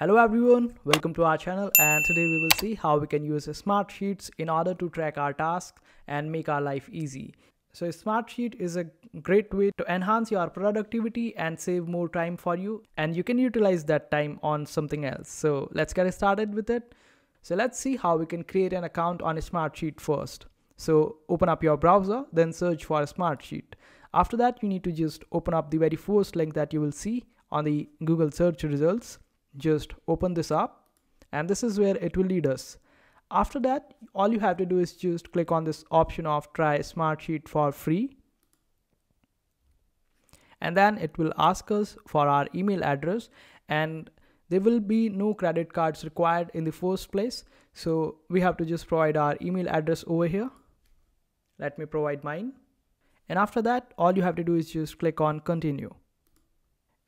Hello everyone, welcome to our channel, and today we will see how we can use Smartsheets in order to track our tasks and make our life easy. So Smartsheet is a great way to enhance your productivity and save more time for you, and you can utilize that time on something else. So let's get started with it. So let's see how we can create an account on a Smartsheet first. So open up your browser, then search for a Smartsheet. After that, you need to just open up the very first link that you will see on the Google search results. Just open this up, and this is where it will lead us. After that, all you have to do is just click on this option of try Smartsheet for free, and then it will ask us for our email address, and there will be no credit cards required in the first place, so we have to just provide our email address over here. Let me provide mine, and after that, all you have to do is just click on continue.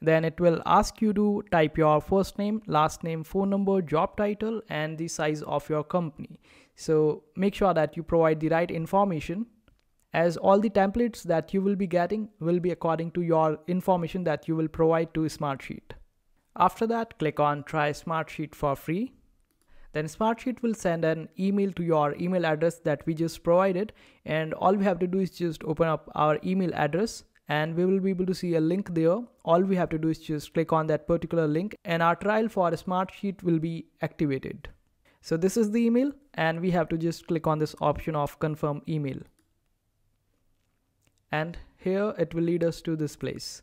Then it will ask you to type your first name, last name, phone number, job title, and the size of your company. So make sure that you provide the right information, as all the templates that you will be getting will be according to your information that you will provide to Smartsheet. After that, click on try Smartsheet for free. Then Smartsheet will send an email to your email address that we just provided, and all we have to do is just open up our email address, and we will be able to see a link there. All we have to do is just click on that particular link, and our trial for Smartsheet will be activated. So this is the email, and we have to just click on this option of confirm email. And here it will lead us to this place.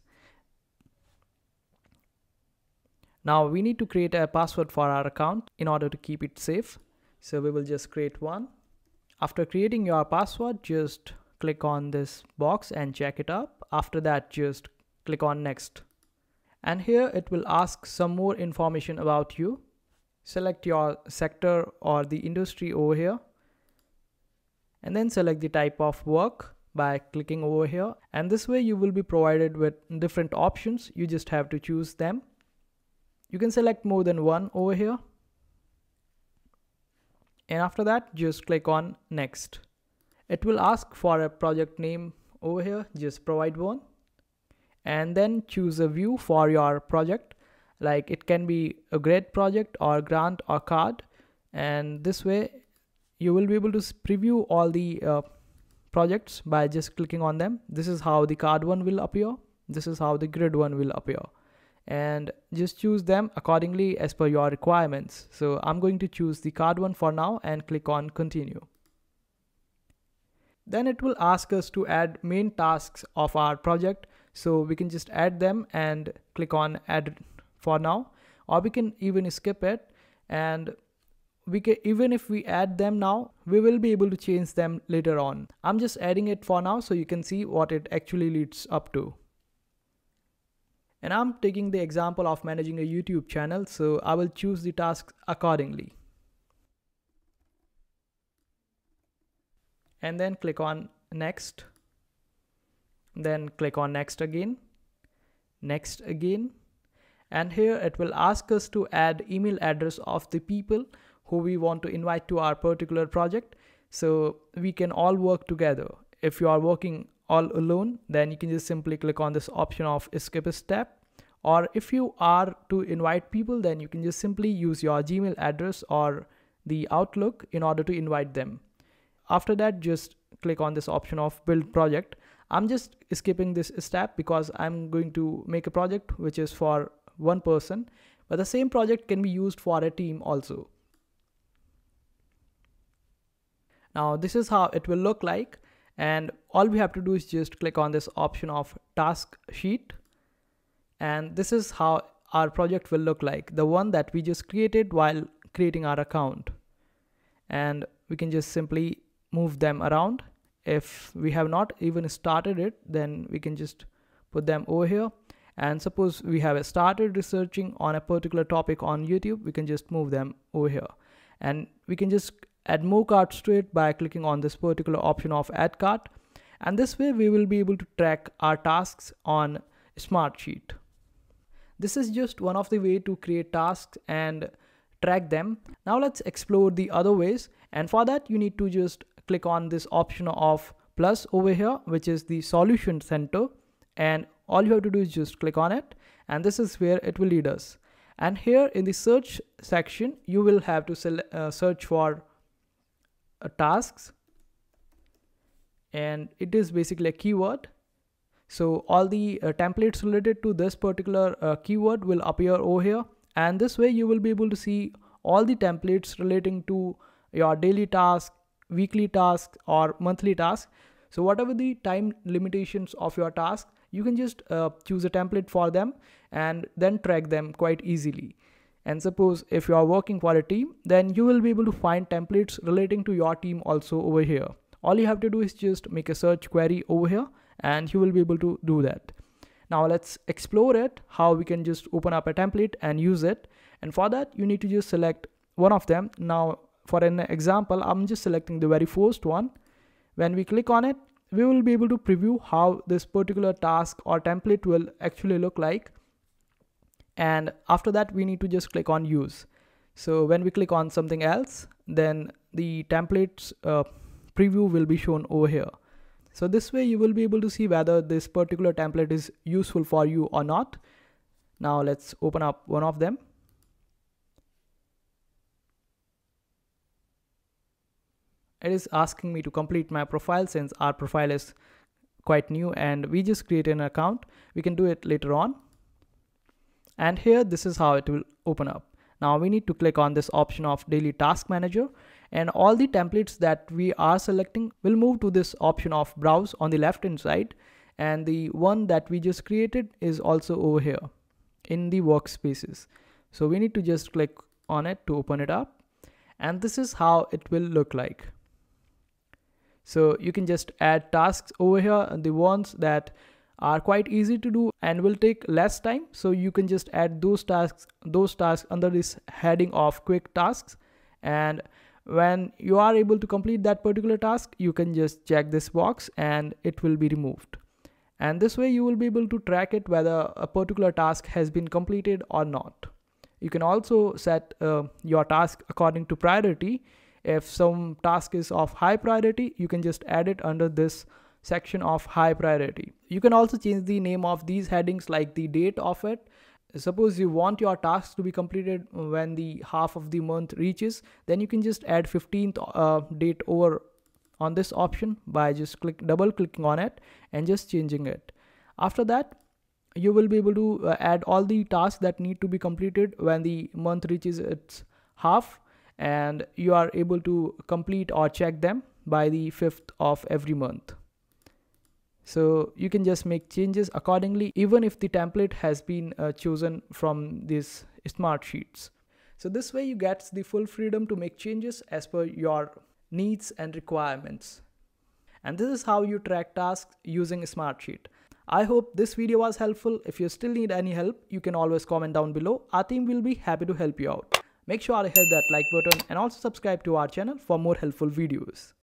Now we need to create a password for our account in order to keep it safe. So we will just create one. After creating your password, just click on this box and check it up. After that, just click on next, and here it will ask some more information about you. Select your sector or the industry over here, and then select the type of work by clicking over here, and this way you will be provided with different options. You just have to choose them. You can select more than one over here, and after that, just click on next. It will ask for a project name over here. Just provide one, and then choose a view for your project. Like, it can be a grade project or grant or card, and this way you will be able to preview all the projects by just clicking on them. This is how the card one will appear. This is how the grade one will appear, and just choose them accordingly as per your requirements. So I'm going to choose the card one for now and click on continue. Then it will ask us to add main tasks of our project, so we can just add them and click on add for now, or we can even skip it, and we can, even if we add them now, we will be able to change them later on. I'm just adding it for now so you can see what it actually leads up to. And I'm taking the example of managing a YouTube channel, so I will choose the tasks accordingly. And then click on next, then click on next again, and here it will ask us to add email address of the people who we want to invite to our particular project, so we can all work together. If you are working all alone, then you can just simply click on this option of skip a step, or if you are to invite people, then you can just simply use your Gmail address or the Outlook in order to invite them. After that, just click on this option of build project. I'm just skipping this step because I'm going to make a project which is for one person, but the same project can be used for a team also. Now this is how it will look like, and all we have to do is just click on this option of task sheet, and this is how our project will look like, the one that we just created while creating our account. And we can just simply move them around. If we have not even started it, then we can just put them over here, and suppose we have started researching on a particular topic on YouTube, we can just move them over here, and we can just add more cards to it by clicking on this particular option of add card, and this way we will be able to track our tasks on Smartsheet. This is just one of the way to create tasks and track them. Now let's explore the other ways, and for that you need to just click on this option of plus over here, which is the solution center, and all you have to do is just click on it, and this is where it will lead us. And here in the search section, you will have to search for tasks, and it is basically a keyword. So all the templates related to this particular keyword will appear over here, and this way you will be able to see all the templates relating to your daily task, weekly task, or monthly task. So whatever the time limitations of your task, you can just choose a template for them and then track them quite easily. And suppose if you are working for a team, then you will be able to find templates relating to your team also over here. All you have to do is just make a search query over here, and you will be able to do that. Now let's explore it, how we can just open up a template and use it. And for that, you need to just select one of them. Now for an example, I'm just selecting the very first one. When we click on it, we will be able to preview how this particular task or template will actually look like. And after that, we need to just click on use. So when we click on something else, then the templates preview will be shown over here. So this way you will be able to see whether this particular template is useful for you or not. Now let's open up one of them. It is asking me to complete my profile since our profile is quite new and we just created an account. We can do it later on. And here, this is how it will open up. Now we need to click on this option of Daily Task Manager, and all the templates that we are selecting will move to this option of Browse on the left hand side. And the one that we just created is also over here in the workspaces. So we need to just click on it to open it up. And this is how it will look like. So you can just add tasks over here, and the ones that are quite easy to do and will take less time. So you can just add those tasks under this heading of quick tasks. And when you are able to complete that particular task, you can just check this box and it will be removed. And this way you will be able to track it whether a particular task has been completed or not. You can also set your task according to priority. If some task is of high priority, you can just add it under this section of high priority. You can also change the name of these headings, like the date of it. Suppose you want your tasks to be completed when the half of the month reaches, then you can just add 15th date over on this option by just double clicking on it and just changing it. After that, you will be able to add all the tasks that need to be completed when the month reaches its half. And you are able to complete or check them by the 5th of every month. So you can just make changes accordingly, even if the template has been chosen from these smart sheets. So this way you get the full freedom to make changes as per your needs and requirements. And this is how you track tasks using Smartsheet. I hope this video was helpful. If you still need any help, you can always comment down below. Our team will be happy to help you out. Make sure to hit that like button and also subscribe to our channel for more helpful videos.